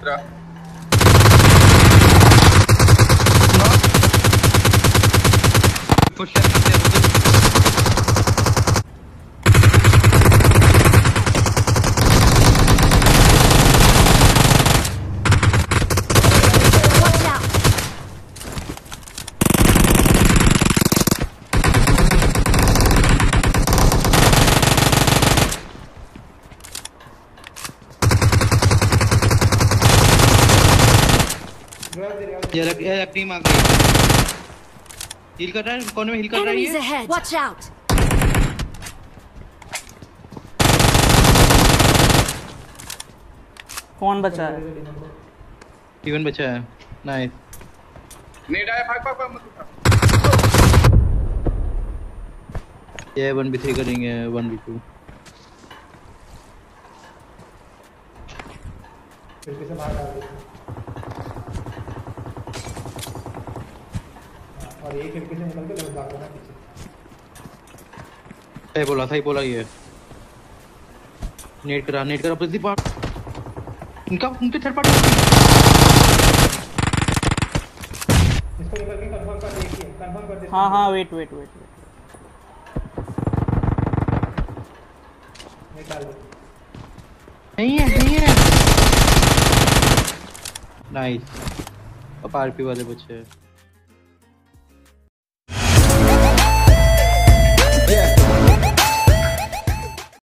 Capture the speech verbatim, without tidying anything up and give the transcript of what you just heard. दूसरा अपनी मार हिल कर रहा है कोने में हिल कर रही है। Watch out! कौन बचा है? इवन बचा है। नाइस। नेड आया। भाग भाग भाग मत। ये वन बी थ्री करेंगे वन बी टू। फिर से भाग आ गए। और ये खिड़की से निकल के लोग भाग रहे हैं पीछे। ए बोला था ही बोला ये नेट करा नेट करा प्रदीप पार्ट इनका उनके थर्ड पार्ट इसको निकल के कंफर्म कर देखिए कंफर्म कर देखिए। हां हां वेट वेट वेट निकाल दो। नहीं है नहीं है। नाइस अब आरपी वाले बचे हैं।